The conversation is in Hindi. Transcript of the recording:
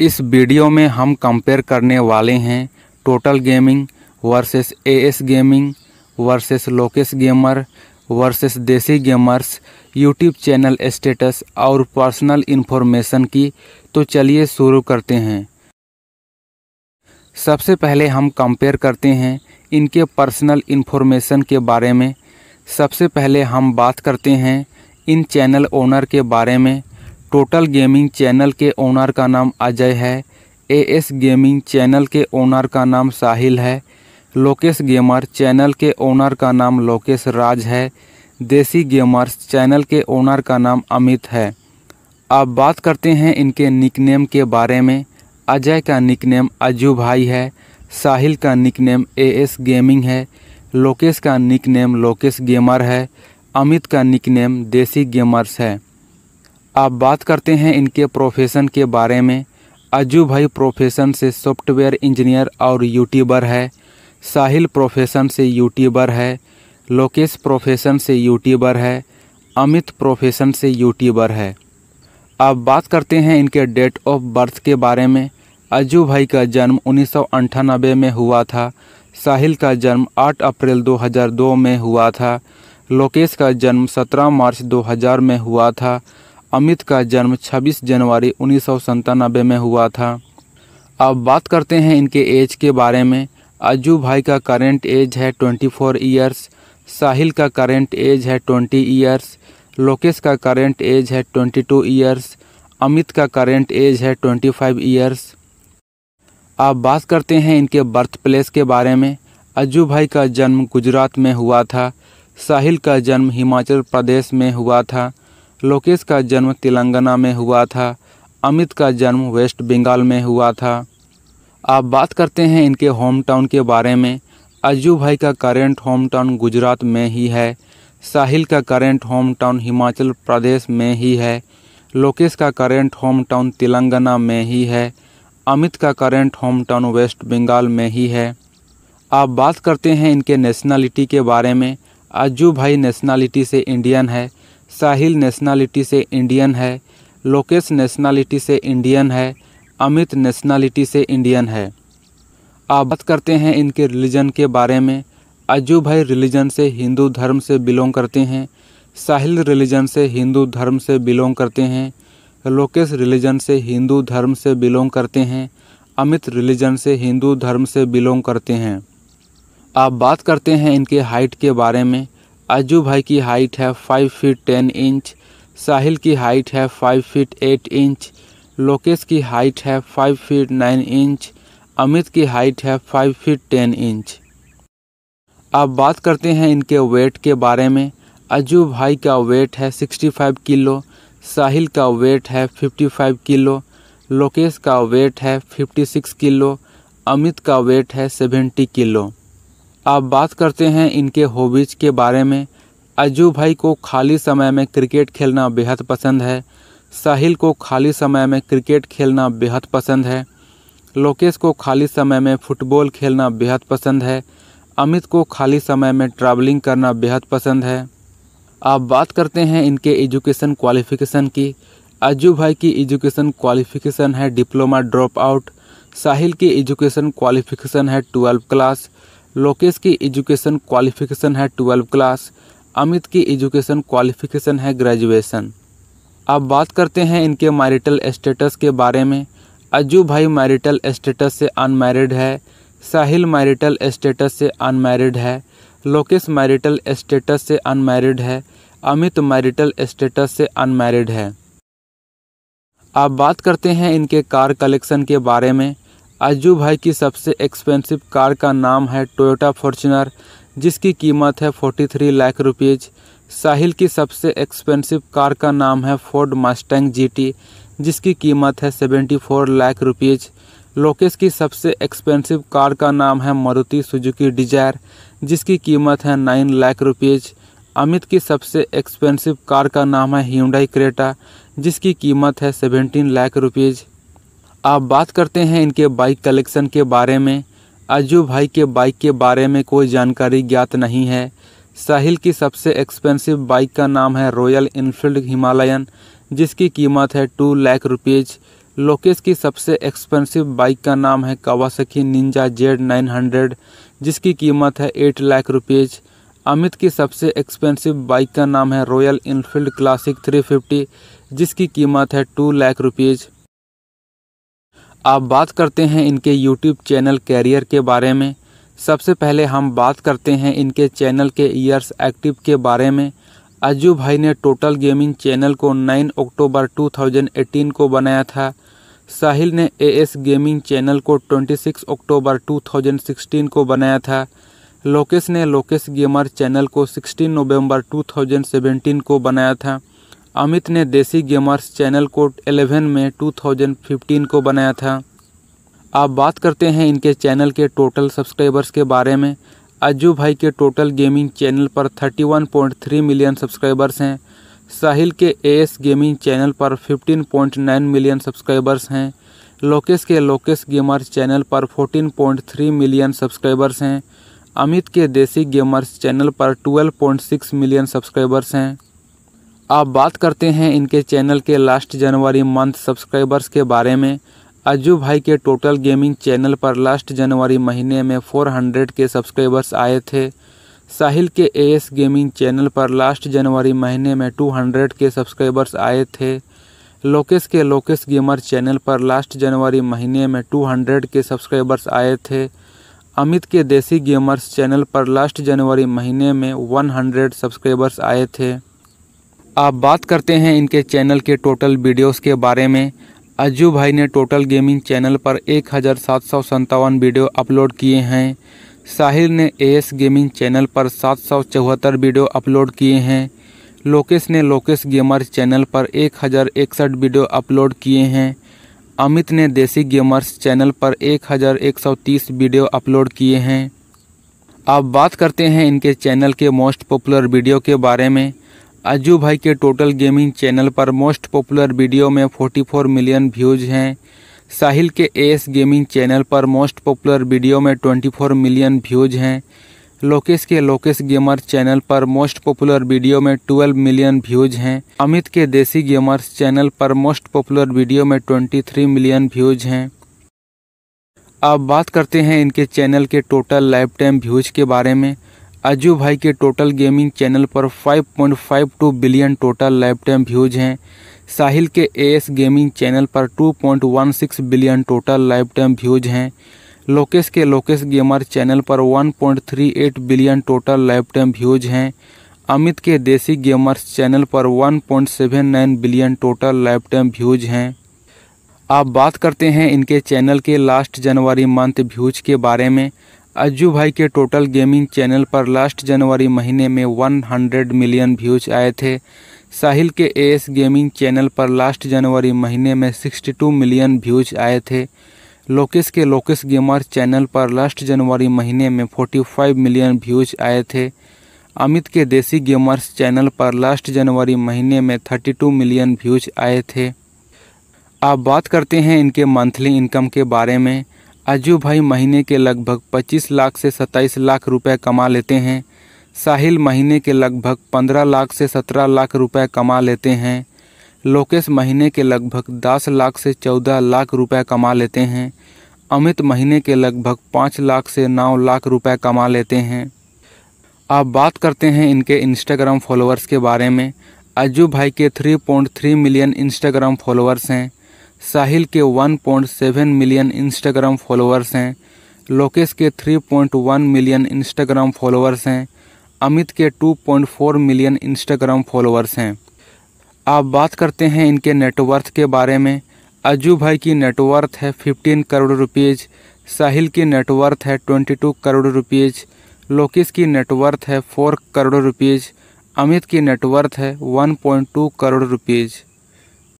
इस वीडियो में हम कंपेयर करने वाले हैं total gaming versus AS gaming versus Lokesh gamer versus Desi gamers YouTube channel status और पर्सनल इन्फॉर्मेशन की। तो चलिए शुरू करते हैं। सबसे पहले हम कंपेयर करते हैं इनके पर्सनल इन्फॉर्मेशन के बारे में। सबसे पहले हम बात करते हैं इन चैनल ओनर के बारे में। टोटल गेमिंग चैनल के ओनर का नाम अजय है। एएस गेमिंग चैनल के ओनर का नाम साहिल है। लोकेश गेमर चैनल के ओनर का नाम लोकेश राज है। देसी गेमर्स चैनल के ओनर का नाम अमित है। अब बात करते हैं इनके निकनेम के बारे में। अजय का निकनेम अजू भाई है। साहिल का निकनेम एएस गेमिंग है। लोकेश का निकनेम लोकेश गेमर है। अमित का निकनेम देसी गेमर्स है। अब बात करते हैं इनके प्रोफेशन के बारे में। अजू भाई प्रोफेशन से सॉफ्टवेयर इंजीनियर और यूट्यूबर है। साहिल प्रोफेशन से यूट्यूबर है। लोकेश प्रोफेशन से यूट्यूबर है। अमित प्रोफेशन से यूट्यूबर है। अब बात करते हैं इनके डेट ऑफ बर्थ के बारे में। अजू भाई का जन्म 1998 में हुआ था। साहिल का जन्म 8 अप्रैल 2002 में हुआ था। लोकेश का जन्म 17 मार्च 2000 में हुआ था। अमित का जन्म 26 जनवरी 1997 में हुआ था। अब बात करते हैं इनके एज के बारे में। अजू भाई का करेंट एज है 24 ईयर्स। साहिल का करेंट एज है 20 ईयर्स। लोकेश का करेंट एज है 22 ईयर्स। अमित का करेंट एज है 25 ईयर्स। अब बात करते हैं इनके बर्थ प्लेस के बारे में। अजू भाई का जन्म गुजरात में हुआ था। साहिल का जन्म हिमाचल प्रदेश में हुआ था। लोकेश का जन्म तेलंगाना में हुआ था। अमित का जन्म वेस्ट बंगाल में हुआ था। अब बात करते हैं इनके होम टाउन के बारे में। अजू भाई का करेंट होम टाउन गुजरात में ही है। साहिल का current home town Himachal Pradesh में ही है। लोकेश का करेंट होम टाउन तेलंगाना में ही है। अमित का current home town waste Bengal में ही है। अब बात करते हैं इनके नेशनलिटी के बारे में। अजू भाई नेशनलिटी से इंडियन है। साहिल नेशनलिटी से इंडियन है। लोकेश नेशनलिटी से इंडियन है। अमित नेशनलिटी से इंडियन है। अब बात करते हैं इनके रिलीजन के बारे में। अजू भाई रिलीजन से हिंदू धर्म से बिलोंग करते हैं। साहिल रिलीजन से हिंदू धर्म से बिलोंग करते हैं। लोकेश रिलीजन से हिंदू धर्म से बिलोंग करते हैं। अमित रिलीजन से हिंदू धर्म से बिलोंग करते हैं। अब बात करते हैं इनके हाइट के बारे में। अजू भाई की हाइट है 5 फीट 10 इंच। साहिल की हाइट है 5 फीट 8 इंच। लोकेश की हाइट है 5 फीट 9 इंच। अमित की हाइट है 5 फीट 10 इंच। अब बात करते हैं इनके वेट के बारे में। अजू भाई का वेट है 65 किलो। साहिल का वेट है 55 किलो। लोकेश का वेट है 56 किलो। अमित का वेट है 70 किलो। अब बात करते हैं इनके हॉबीज़ के बारे में। अजू भाई को खाली समय में क्रिकेट खेलना बेहद पसंद है। साहिल को खाली समय में क्रिकेट खेलना बेहद पसंद है। लोकेश को खाली समय में फुटबॉल खेलना बेहद पसंद है। अमित को खाली समय में ट्रैवलिंग करना बेहद पसंद है। आप बात करते हैं इनके एजुकेशन क्वालिफ़िकेशन की। अजू भाई की एजुकेशन क्वालिफ़िकेशन है डिप्लोमा ड्रॉप आउट। साहिल की एजुकेशन क्वालिफ़िकेशन है 12 क्लास। लोकेश की एजुकेशन क्वालिफ़िकेशन है 12 क्लास। अमित की एजुकेशन क्वालिफ़िकेशन है ग्रेजुएशन। अब बात करते हैं इनके मैरिटल स्टेटस के बारे में। अजू भाई मैरिटल स्टेटस से अनमैरिड है। साहिल मैरिटल स्टेटस से अनमैरिड है। लोकेश मैरिटल स्टेटस से अनमैरिड है। अमित मैरिटल स्टेटस से अनमैरिड है। आप बात करते हैं इनके कार कलेक्शन के बारे में। अजू भाई की सबसे एक्सपेंसिव कार का नाम है टोयोटा फॉर्च्यूनर, जिसकी कीमत है 43 लाख रुपीज़। साहिल की सबसे एक्सपेंसिव कार का नाम है फोर्ड मस्टैंग जीटी, जिसकी कीमत है 74 लाख रुपीज़। लोकेश की सबसे एक्सपेंसिव कार का नाम है मारुति सुजुकी डिजायर, जिसकी कीमत है 9 लाख रुपीज़। अमित की सबसे एक्सपेंसिव कार का नाम है ह्यूंडई क्रेटा, जिसकी कीमत है 17 लाख रुपीज़। आप बात करते हैं इनके बाइक कलेक्शन के बारे में। अजू भाई के बाइक के बारे में कोई जानकारी ज्ञात नहीं है। साहिल की सबसे एक्सपेंसिव बाइक का नाम है रॉयल इनफील्ड हिमालयन, जिसकी कीमत है 2 लाख रुपीज़। लोकेश की सबसे एक्सपेंसिव बाइक का नाम है कावासाकी निंजा Z900 जिसकी कीमत है 8 लाख रुपीज़। अमित की सबसे एक्सपेंसिव बाइक का नाम है रॉयल इनफील्ड क्लासिक 350 जिसकी कीमत है 2 लाख रुपीज़। अब बात करते हैं इनके यूट्यूब चैनल कैरियर के बारे में। सबसे पहले हम बात करते हैं इनके चैनल के ईयर्स एक्टिव के बारे में। अजू भाई ने टोटल गेमिंग चैनल को 9 अक्टूबर 2018 को बनाया था। साहिल ने एएस गेमिंग चैनल को 26 अक्टूबर 2016 को बनाया था। लोकेश ने लोकेश गेमर चैनल को 16 नवंबर 2017 को बनाया था। अमित ने देसी गेमर्स चैनल को 11 में 2015 को बनाया था। आप बात करते हैं इनके चैनल के टोटल सब्सक्राइबर्स के बारे में। अज्जू भाई के टोटल गेमिंग चैनल पर 31.3 मिलियन सब्सक्राइबर्स हैं। साहिल के एएस गेमिंग चैनल पर 15.9 मिलियन सब्सक्राइबर्स हैं। लोकेश के लोकेश गेमर्स चैनल पर 14.3 मिलियन सब्सक्राइबर्स हैं। अमित के देसी गेमर्स चैनल पर 12.6 मिलियन सब्सक्राइबर्स हैं। आप बात करते हैं इनके चैनल के लास्ट जनवरी मंथ सब्सक्राइबर्स के बारे में। अज्जू भाई के टोटल गेमिंग चैनल पर लास्ट जनवरी महीने में 400 के सब्सक्राइबर्स आए थे। साहिल के एएस गेमिंग चैनल पर लास्ट जनवरी महीने में 200 के सब्सक्राइबर्स आए थे। लोकेश के लोकेश गेमर चैनल पर लास्ट जनवरी महीने में 200 के सब्सक्राइबर्स आए थे। अमित के देसी गेमर्स चैनल पर लास्ट जनवरी महीने में 100 सब्सक्राइबर्स आए थे। आप बात करते हैं इनके चैनल के टोटल वीडियोस के बारे में। अज्जू भाई ने टोटल गेमिंग चैनल पर 1757 वीडियो अपलोड किए हैं। साहिल ने एएस गेमिंग चैनल पर 774 वीडियो अपलोड किए हैं। लोकेश ने लोकेश गेमर्स चैनल पर 1061 वीडियो अपलोड किए हैं। अमित ने देसी गेमर्स चैनल पर 1130 वीडियो अपलोड किए हैं। अब बात करते हैं इनके चैनल के मोस्ट पॉपुलर वीडियो के बारे में। अज्जू भाई के टोटल गेमिंग चैनल पर मोस्ट पॉपुलर वीडियो में 44 मिलियन व्यूज हैं। साहिल के एएस गेमिंग चैनल पर मोस्ट पॉपुलर वीडियो में 24 मिलियन व्यूज हैं। लोकेश के लोकेश गेमर चैनल पर मोस्ट पॉपुलर वीडियो में 12 मिलियन व्यूज हैं। अमित के देसी गेमर्स चैनल पर मोस्ट पॉपुलर वीडियो में 23 मिलियन व्यूज हैं। अब बात करते हैं इनके चैनल के टोटल लाइफ टाइम व्यूज के बारे में। अज्जू भाई के टोटल गेमिंग चैनल पर 5.52 billion total lifetime views हैं। साहिल के एएस गेमिंग चैनल पर 2.16 billion total lifetime views हैं। लोकेश के लोकेश गेमर चैनल पर 1.38 billion total lifetime views हैं। अमित के देसी गेमर्स चैनल पर 1.79 billion total lifetime views हैं। आप बात करते हैं इनके चैनल के लास्ट जनवरी मंथ व्यूज के बारे में। अज्जू भाई के टोटल गेमिंग चैनल पर लास्ट जनवरी महीने में 100 मिलियन व्यूज आए थे। साहिल के एएस गेमिंग चैनल पर लास्ट जनवरी महीने में 62 मिलियन व्यूज आए थे। लोकेश के लोकेश गेमर चैनल पर लास्ट जनवरी महीने में 45 मिलियन व्यूज आए थे। अमित के देसी गेमर्स चैनल पर लास्ट जनवरी महीने में 32 मिलियन व्यूज आए थे। आप बात करते हैं इनके मंथली इनकम के बारे में। अज्जू भाई महीने के लगभग 25 लाख से 27 लाख रुपए कमा लेते हैं। साहिल महीने के लगभग 15 लाख से 17 लाख रुपए कमा लेते हैं। लोकेश महीने के लगभग 10 लाख से 14 लाख रुपए कमा लेते हैं। अमित महीने के लगभग 5 लाख से 9 लाख रुपए कमा लेते हैं। अब बात करते हैं इनके इंस्टाग्राम फॉलोअर्स के बारे में। अज्जू भाई के 3.3 मिलियन इंस्टाग्राम फॉलोअर्स हैं। साहिल के 1.7 मिलियन इंस्टाग्राम फॉलोअर्स हैं। लोकेश के 3.1 मिलियन इंस्टाग्राम फॉलोअर्स हैं। अमित के 2.4 मिलियन इंस्टाग्राम फॉलोअर्स हैं। आप बात करते हैं इनके नेटवर्थ के बारे में। अज्जू भाई की नेटवर्थ है 15 करोड़ रुपीज़। साहिल की नेटवर्थ है 22 करोड़ रुपीज़। लोकेश की नेटवर्थ है 4 करोड़ रुपीज़। अमित की नेटवर्थ है 1.2 करोड़ रुपीज़।